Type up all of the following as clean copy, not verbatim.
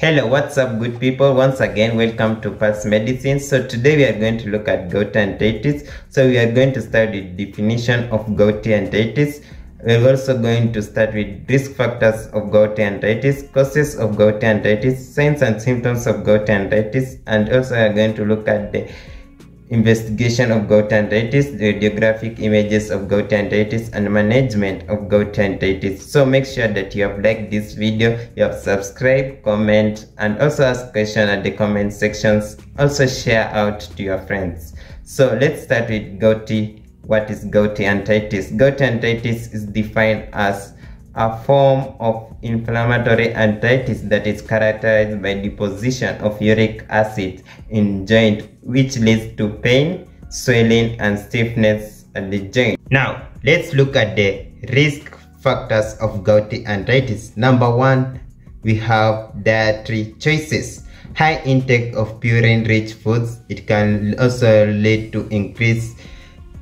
Hello, what's up good people? Once again, welcome to Pulse Medicine. So today we are going to look at gouty arthritis. So we are going to start with definition of gouty arthritis. We're also going to start with risk factors of gouty arthritis, causes of gouty arthritis, signs and symptoms of gouty arthritis, and also we are going to look at the investigation of gouty arthritis, the radiographic images of gouty arthritis, and management of gouty arthritis. So make sure that you have liked this video, you have subscribed, comment, and also ask questions at the comment sections. Also share out to your friends. So let's start with gouty. What is gouty arthritis? Gouty arthritis is defined as a form of inflammatory arthritis that is characterized by deposition of uric acid in joint, which leads to pain, swelling, and stiffness at the joint. Now let's look at the risk factors of gouty arthritis. Number 1, we have dietary choices. High intake of purine-rich foods, it can also lead to increased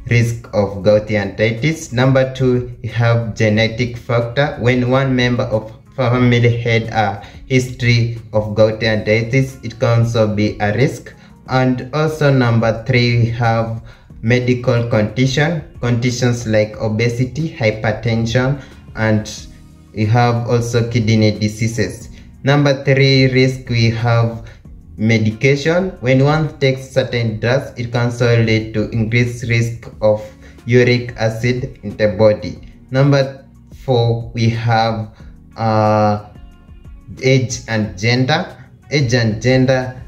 risk of gouty arthritis. Number 2, you have genetic factor. When one member of family had a history of gouty arthritis, it can also be a risk. And also number 3, we have medical conditions like obesity, hypertension, and we have also kidney diseases. Number 3 risk, we have medication. When one takes certain drugs, it can also lead to increased risk of uric acid in the body. Number 4, we have age and gender. Age and gender,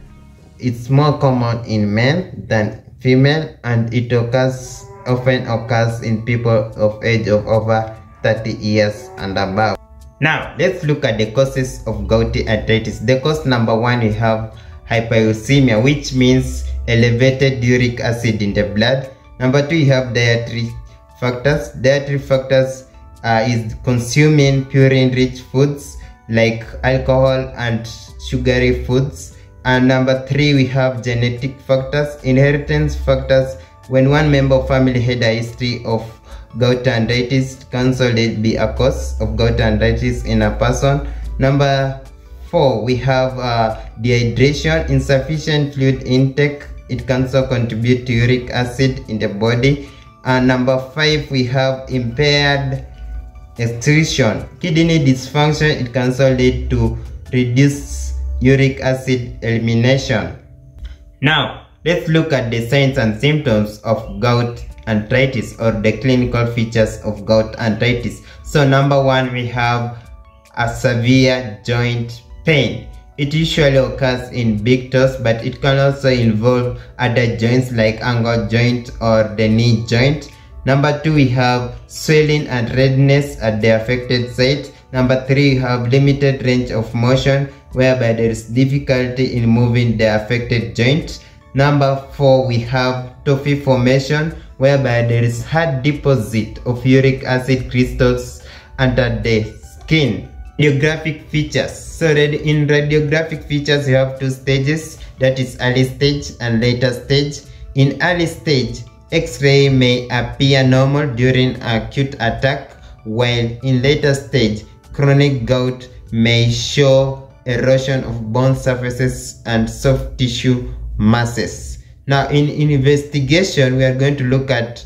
it's more common in men than female, and it often occurs in people of age of over 30 years and above. Now let's look at the causes of gouty arthritis. The cause number 1, we have hyperuricemia, which means elevated uric acid in the blood. Number 2, you have dietary factors. Dietary factors is consuming purine-rich foods like alcohol and sugary foods. And number 3, we have genetic factors, inheritance factors. When one member of family had a history of gouty arthritis, can also be a cause of gouty arthritis in a person. Number 4, we have dehydration, insufficient fluid intake. It can also contribute to uric acid in the body. And number 5, we have impaired excretion. Kidney dysfunction, it can also lead to reduced uric acid elimination. Now, let's look at the signs and symptoms of gout arthritis or the clinical features of gout arthritis. So number 1, we have a severe joint pain. It usually occurs in big toes, but it can also involve other joints like ankle joint or the knee joint. Number 2, we have swelling and redness at the affected site. Number 3, we have limited range of motion, whereby there is difficulty in moving the affected joint. Number 4, we have tophi formation, whereby there is hard deposit of uric acid crystals under the skin. Radiographic features. So in radiographic features, you have 2 stages, that is early stage and later stage. In early stage, X-ray may appear normal during acute attack, while in later stage, chronic gout may show erosion of bone surfaces and soft tissue masses. Now in investigation, we are going to look at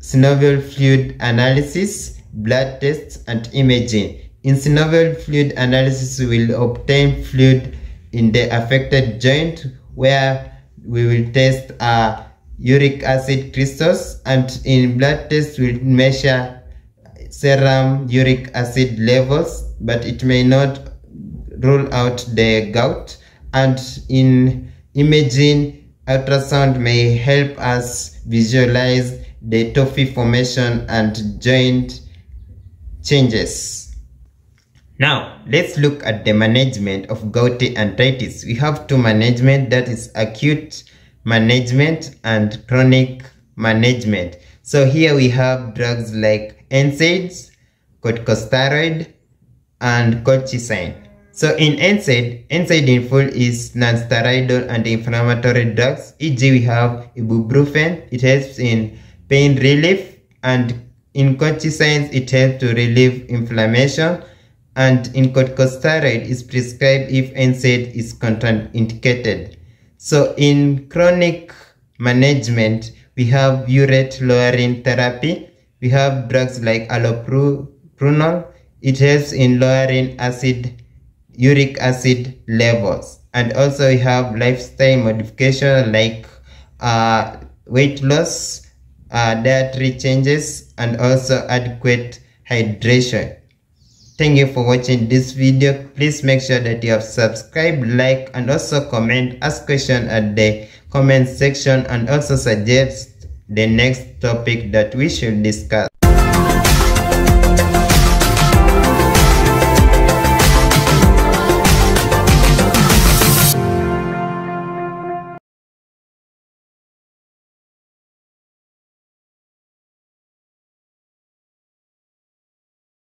synovial fluid analysis, blood tests, and imaging. In synovial fluid analysis, we will obtain fluid in the affected joint, where we will test uric acid crystals, and in blood tests we will measure serum uric acid levels, but it may not rule out the gout. And in imaging, ultrasound may help us visualize the tophi formation and joint changes. Now let's look at the management of gouty arthritis. We have 2 management, that is acute management and chronic management. So here we have drugs like NSAIDs, corticosteroid, and colchicine. So in NSAID in full is non-steroidal anti-inflammatory drugs, e.g. we have ibuprofen. It helps in pain relief, and in colchicine it helps to relieve inflammation. and incorticosteroid is prescribed if NSAID is contraindicated. So in chronic management, we have urate-lowering therapy. We have drugs like allopurinol. It helps in lowering uric acid levels. And also we have lifestyle modification like weight loss, dietary changes, and also adequate hydration. Thank you for watching this video. Please make sure that you have subscribed, like, and also comment, ask questions at the comment section, and also suggest the next topic that we should discuss.